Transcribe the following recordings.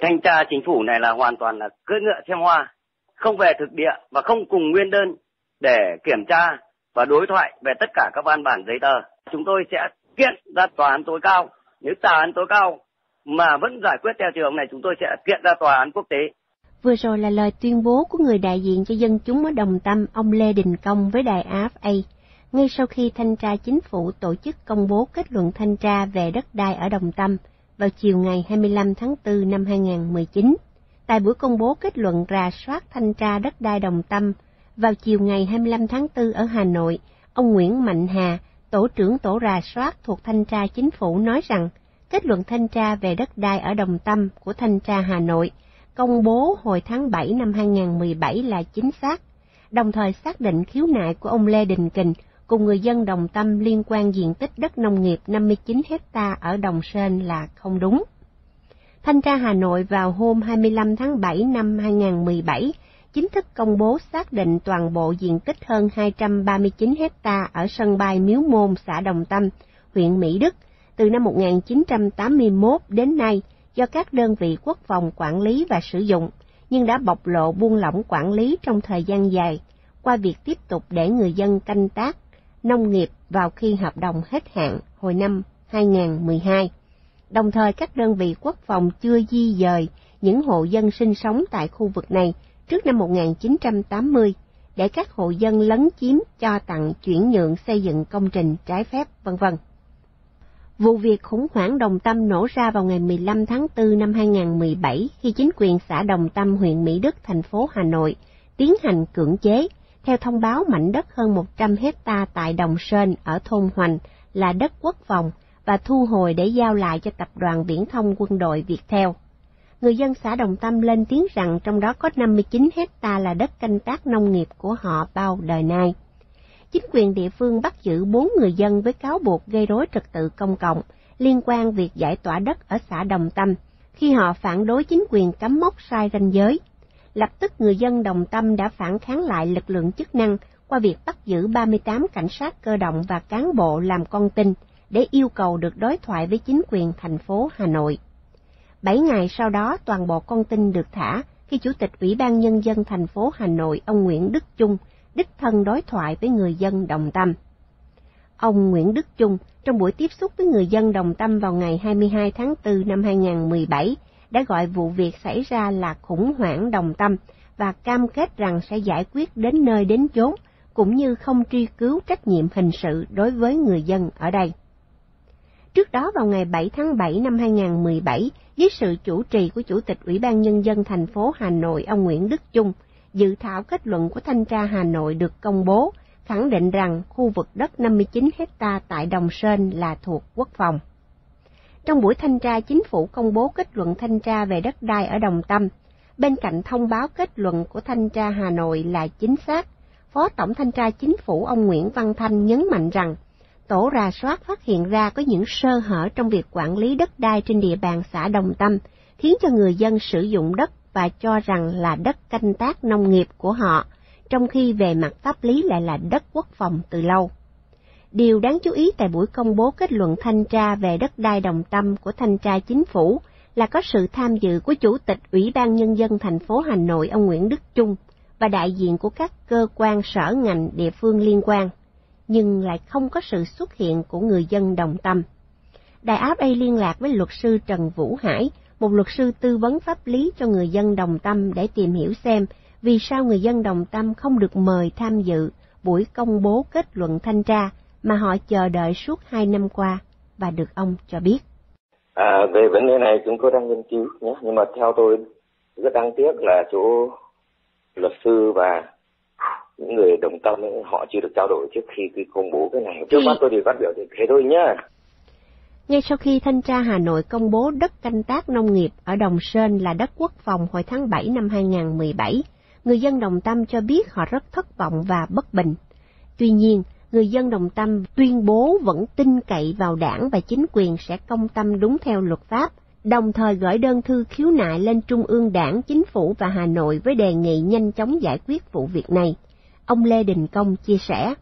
Cái thanh tra chính phủ này là hoàn toàn là cưỡi ngựa xem hoa, không về thực địa và không cùng nguyên đơn để kiểm tra và đối thoại về tất cả các văn bản giấy tờ. Chúng tôi sẽ kiện ra tòa án tối cao. Nếu tòa án tối cao mà vẫn giải quyết theo trường này, chúng tôi sẽ kiện ra tòa án quốc tế. Vừa rồi là lời tuyên bố của người đại diện cho dân chúng ở Đồng Tâm, ông Lê Đình Công với đài RFA, ngay sau khi Thanh tra Chính phủ tổ chức công bố kết luận thanh tra về đất đai ở Đồng Tâm vào chiều ngày 25 tháng 4 năm 2019. Tại buổi công bố kết luận rà soát thanh tra đất đai Đồng Tâm vào chiều ngày 25 tháng 4 ở Hà Nội, ông Nguyễn Mạnh Hà, tổ trưởng tổ rà soát thuộc Thanh tra Chính phủ nói rằng kết luận thanh tra về đất đai ở Đồng Tâm của Thanh tra Hà Nội công bố hồi tháng 7 năm 2017 là chính xác, đồng thời xác định khiếu nại của ông Lê Đình Kình cùng người dân Đồng Tâm liên quan diện tích đất nông nghiệp 59 hectare ở Đồng Sênh là không đúng. Thanh tra Hà Nội vào hôm 25 tháng 7 năm 2017 chính thức công bố xác định toàn bộ diện tích hơn 239 hectare ở sân bay Miếu Môn, xã Đồng Tâm, huyện Mỹ Đức từ năm 1981 đến nay do các đơn vị quốc phòng quản lý và sử dụng, nhưng đã bộc lộ buông lỏng quản lý trong thời gian dài qua việc tiếp tục để người dân canh tác nông nghiệp vào khi hợp đồng hết hạn hồi năm 2012. Đồng thời các đơn vị quốc phòng chưa di dời những hộ dân sinh sống tại khu vực này trước năm 1980 để các hộ dân lấn chiếm cho tặng chuyển nhượng xây dựng công trình trái phép, v.v. Vụ việc khủng hoảng Đồng Tâm nổ ra vào ngày 15 tháng 4 năm 2017 khi chính quyền xã Đồng Tâm, huyện Mỹ Đức, thành phố Hà Nội tiến hành cưỡng chế. Theo thông báo, mảnh đất hơn 100 hectare tại Đồng Sơn ở thôn Hoành là đất quốc phòng và thu hồi để giao lại cho Tập đoàn Viễn thông Quân đội Viettel. Người dân xã Đồng Tâm lên tiếng rằng trong đó có 59 hectare là đất canh tác nông nghiệp của họ bao đời nay. Chính quyền địa phương bắt giữ 4 người dân với cáo buộc gây rối trật tự công cộng liên quan việc giải tỏa đất ở xã Đồng Tâm khi họ phản đối chính quyền cắm mốc sai ranh giới. Lập tức người dân Đồng Tâm đã phản kháng lại lực lượng chức năng qua việc bắt giữ 38 cảnh sát cơ động và cán bộ làm con tin để yêu cầu được đối thoại với chính quyền thành phố Hà Nội. 7 ngày sau đó, toàn bộ con tin được thả khi Chủ tịch Ủy ban Nhân dân thành phố Hà Nội, ông Nguyễn Đức Chung, đích thân đối thoại với người dân Đồng Tâm. Ông Nguyễn Đức Chung, trong buổi tiếp xúc với người dân Đồng Tâm vào ngày 22 tháng 4 năm 2017, đã gọi vụ việc xảy ra là khủng hoảng Đồng Tâm và cam kết rằng sẽ giải quyết đến nơi đến chốn, cũng như không truy cứu trách nhiệm hình sự đối với người dân ở đây. Trước đó vào ngày 7 tháng 7 năm 2017, dưới sự chủ trì của Chủ tịch Ủy ban Nhân dân thành phố Hà Nội, ông Nguyễn Đức Chung, dự thảo kết luận của Thanh tra Hà Nội được công bố, khẳng định rằng khu vực đất 59 hectare tại Đồng Sơn là thuộc quốc phòng. Trong buổi Thanh tra Chính phủ công bố kết luận thanh tra về đất đai ở Đồng Tâm, bên cạnh thông báo kết luận của Thanh tra Hà Nội là chính xác, Phó Tổng Thanh tra Chính phủ ông Nguyễn Văn Thanh nhấn mạnh rằng tổ rà soát phát hiện ra có những sơ hở trong việc quản lý đất đai trên địa bàn xã Đồng Tâm, khiến cho người dân sử dụng đất và cho rằng là đất canh tác nông nghiệp của họ, trong khi về mặt pháp lý lại là đất quốc phòng từ lâu. Điều đáng chú ý tại buổi công bố kết luận thanh tra về đất đai Đồng Tâm của Thanh tra Chính phủ là có sự tham dự của Chủ tịch Ủy ban Nhân dân thành phố Hà Nội, ông Nguyễn Đức Chung, và đại diện của các cơ quan sở ngành địa phương liên quan, nhưng lại không có sự xuất hiện của người dân Đồng Tâm. Đài RFA liên lạc với luật sư Trần Vũ Hải, một luật sư tư vấn pháp lý cho người dân Đồng Tâm, để tìm hiểu xem vì sao người dân Đồng Tâm không được mời tham dự buổi công bố kết luận thanh tra mà họ chờ đợi suốt 2 năm qua, và được ông cho biết. Về vấn đề này chúng tôi đang nghiên cứu nhé, nhưng mà theo tôi rất đáng tiếc là chỗ luật sư và những người Đồng Tâm ấy, họ chưa được trao đổi trước khi công bố cái này. Trước mắt tôi thì phát biểu thì thế thôi nhé. Ngay sau khi Thanh tra Hà Nội công bố đất canh tác nông nghiệp ở Đồng Sơn là đất quốc phòng hồi tháng 7 năm 2017, người dân Đồng Tâm cho biết họ rất thất vọng và bất bình. Tuy nhiên, người dân Đồng Tâm tuyên bố vẫn tin cậy vào Đảng và chính quyền sẽ công tâm đúng theo luật pháp, đồng thời gửi đơn thư khiếu nại lên Trung ương Đảng, Chính phủ và Hà Nội với đề nghị nhanh chóng giải quyết vụ việc này. Ông Lê Đình Công chia sẻ.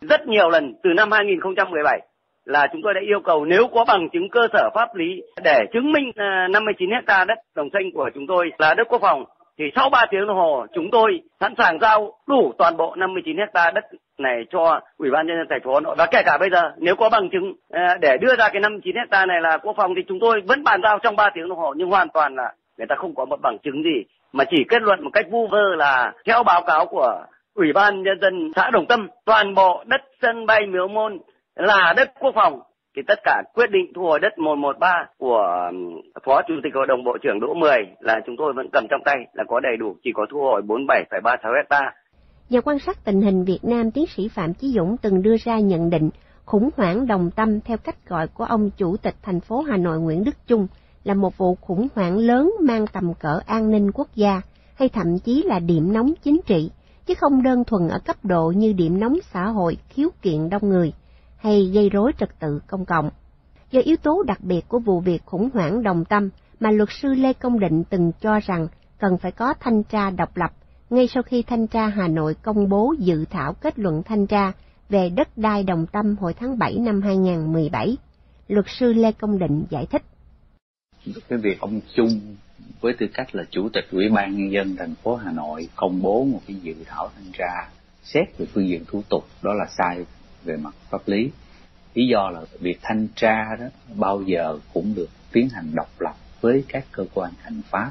Rất nhiều lần từ năm 2017, là chúng tôi đã yêu cầu nếu có bằng chứng cơ sở pháp lý để chứng minh 59 hectare đất Đồng Sênh của chúng tôi là đất quốc phòng, thì sau 3 tiếng đồng hồ chúng tôi sẵn sàng giao đủ toàn bộ 59 hectare đất này cho Ủy ban nhân dân thành phố Hà Nội. Và kể cả bây giờ nếu có bằng chứng để đưa ra cái 59 hectare này là quốc phòng thì chúng tôi vẫn bàn giao trong 3 tiếng đồng hồ, nhưng hoàn toàn là người ta không có một bằng chứng gì mà chỉ kết luận một cách vu vơ là theo báo cáo của Ủy ban nhân dân xã Đồng Tâm, toàn bộ đất sân bay Miếu Môn là đất quốc phòng. Thì tất cả quyết định thu hồi đất 113 của Phó Chủ tịch Hội đồng Bộ trưởng Đỗ Mười là chúng tôi vẫn cầm trong tay, là có đầy đủ, chỉ có thu hồi 47,36 hectare. Nhà quan sát tình hình Việt Nam tiến sĩ Phạm Chí Dũng từng đưa ra nhận định khủng hoảng Đồng Tâm theo cách gọi của ông Chủ tịch thành phố Hà Nội Nguyễn Đức Chung là một vụ khủng hoảng lớn mang tầm cỡ an ninh quốc gia hay thậm chí là điểm nóng chính trị, chứ không đơn thuần ở cấp độ như điểm nóng xã hội, khiếu kiện đông người hay gây rối trật tự công cộng. Do yếu tố đặc biệt của vụ việc khủng hoảng Đồng Tâm mà luật sư Lê Công Định từng cho rằng cần phải có thanh tra độc lập ngay sau khi Thanh tra Hà Nội công bố dự thảo kết luận thanh tra về đất đai Đồng Tâm hồi tháng 7 năm 2017. Luật sư Lê Công Định giải thích. Cái việc ông Chung với tư cách là Chủ tịch Ủy ban Nhân dân thành phố Hà Nội công bố một cái dự thảo thanh tra xét về phương diện thủ tục đó là sai về mặt pháp lý. Lý do là việc thanh tra đó bao giờ cũng được tiến hành độc lập với các cơ quan hành pháp.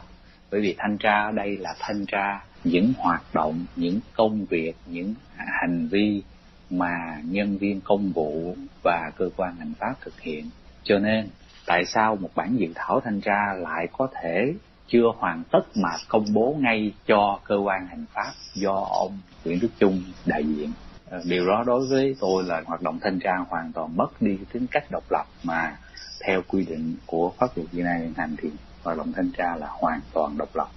Bởi vì thanh tra ở đây là thanh tra những hoạt động, những công việc, những hành vi mà nhân viên công vụ và cơ quan hành pháp thực hiện. Cho nên tại sao một bản dự thảo thanh tra lại có thể chưa hoàn tất mà công bố ngay cho cơ quan hành pháp do ông Nguyễn Đức Chung đại diện? Điều đó đối với tôi là hoạt động thanh tra hoàn toàn mất đi tính cách độc lập mà theo quy định của pháp luật hiện nay hiện hành thì hoạt động thanh tra là hoàn toàn độc lập.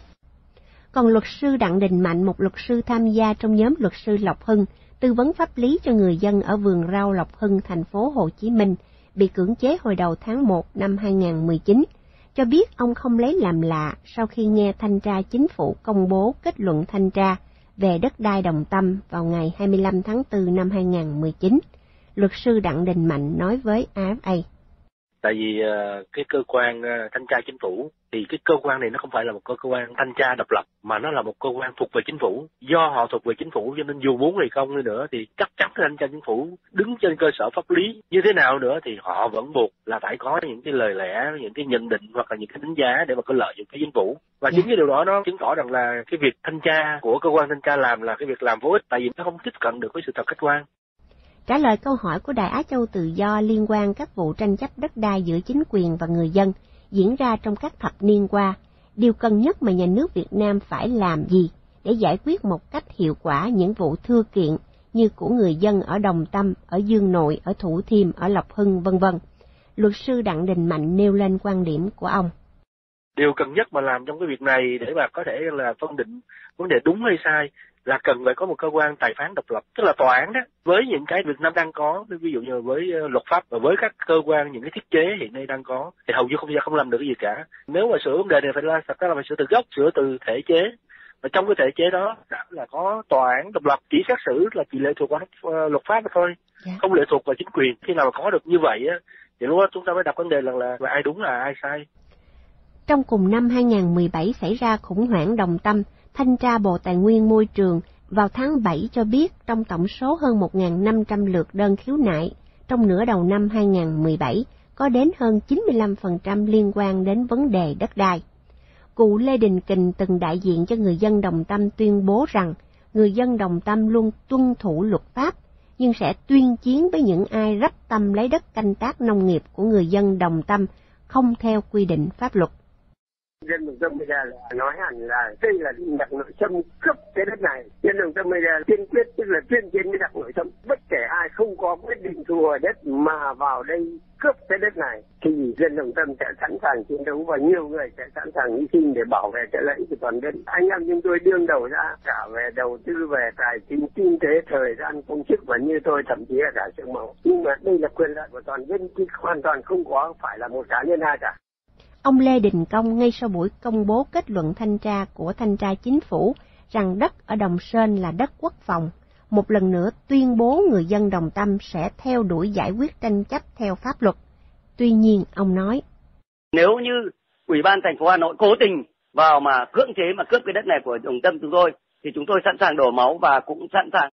Còn luật sư Đặng Đình Mạnh, một luật sư tham gia trong nhóm luật sư Lộc Hưng, tư vấn pháp lý cho người dân ở vườn rau Lộc Hưng, thành phố Hồ Chí Minh, bị cưỡng chế hồi đầu tháng 1 năm 2019, cho biết ông không lấy làm lạ sau khi nghe Thanh tra Chính phủ công bố kết luận thanh tra về đất đai Đồng Tâm vào ngày 25 tháng 4 năm 2019. Luật sư Đặng Đình Mạnh nói với RFA. Tại vì cái cơ quan Thanh tra Chính phủ thì cái cơ quan này nó không phải là một cơ quan thanh tra độc lập mà nó là một cơ quan thuộc về chính phủ. Do họ thuộc về chính phủ cho nên dù muốn hay không đi nữa thì chắc chắn Thanh tra Chính phủ đứng trên cơ sở pháp lý như thế nào nữa thì họ vẫn buộc là phải có những cái lời lẽ, những cái nhận định hoặc là những cái đánh giá để mà có lợi dụng cái chính phủ. Và chính cái điều đó nó chứng tỏ rằng là cái việc thanh tra của cơ quan thanh tra làm là cái việc làm vô ích, tại vì nó không tiếp cận được với sự thật khách quan. Trả lời câu hỏi của Đài Á Châu Tự Do liên quan các vụ tranh chấp đất đai giữa chính quyền và người dân diễn ra trong các thập niên qua, điều cần nhất mà nhà nước Việt Nam phải làm gì để giải quyết một cách hiệu quả những vụ thưa kiện như của người dân ở Đồng Tâm, ở Dương Nội, ở Thủ Thiêm, ở Lộc Hưng, v.v. Luật sư Đặng Đình Mạnh nêu lên quan điểm của ông. Điều cần nhất mà làm trong cái việc này để mà có thể là phân định vấn đề đúng hay sai là cần phải có một cơ quan tài phán độc lập, tức là tòa án đó, với những cái Việt Nam đang có, ví dụ như với luật pháp và với các cơ quan, những cái thiết chế hiện nay đang có thì hầu như không làm được cái gì cả. Nếu mà sửa vấn đề này phải là thật ra là phải sửa từ gốc, sửa từ thể chế, và trong cái thể chế đó đã là có tòa án độc lập, chỉ xét xử là chỉ lệ thuộc vào luật pháp mà thôi, không lệ thuộc vào chính quyền. Khi nào mà có được như vậy á thì lúc đó chúng ta mới đặt vấn đề là ai đúng là ai sai. Trong cùng năm 2017 xảy ra khủng hoảng Đồng Tâm, Thanh tra Bộ Tài nguyên Môi trường vào tháng 7 cho biết trong tổng số hơn 1.500 lượt đơn khiếu nại trong nửa đầu năm 2017 có đến hơn 95% liên quan đến vấn đề đất đai. Cụ Lê Đình Kình từng đại diện cho người dân Đồng Tâm tuyên bố rằng người dân Đồng Tâm luôn tuân thủ luật pháp nhưng sẽ tuyên chiến với những ai rắp tâm lấy đất canh tác nông nghiệp của người dân Đồng Tâm không theo quy định pháp luật. Dân Đồng Tâm bây giờ nói hẳn là đây là Đặng Nội Tâm cướp cái đất này. Dân Đồng Tâm bây giờ kiên quyết, tức là tuyên chiến với Đặng Nội Tâm. Bất kể ai không có quyết định thu hồi đất mà vào đây cướp cái đất này thì dân Đồng Tâm sẽ sẵn sàng chiến đấu và nhiều người sẽ sẵn sàng hy sinh để bảo vệ cái lợi ích của toàn dân. Anh em chúng tôi đương đầu ra cả về đầu tư, về tài chính, kinh tế, thời gian, công sức và như tôi thậm chí là cả xương máu. Nhưng mà đây là quyền lợi của toàn dân chứ hoàn toàn không có phải là một cá nhân ai cả. Ông Lê Đình Công ngay sau buổi công bố kết luận thanh tra của Thanh tra Chính phủ rằng đất ở Đồng Sơn là đất quốc phòng, một lần nữa tuyên bố người dân Đồng Tâm sẽ theo đuổi giải quyết tranh chấp theo pháp luật. Tuy nhiên, ông nói, nếu như Ủy ban thành phố Hà Nội cố tình vào mà cưỡng chế mà cướp cái đất này của Đồng Tâm chúng tôi, thì chúng tôi sẵn sàng đổ máu và cũng sẵn sàng